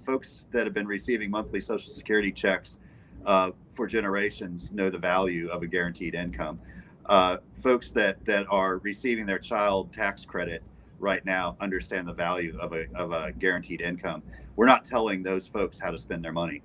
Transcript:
folks that have been receiving monthly Social Security checks for generations know the value of a guaranteed income. Folks that are receiving their child tax credit right now understand the value of a guaranteed income. We're not telling those folks how to spend their money.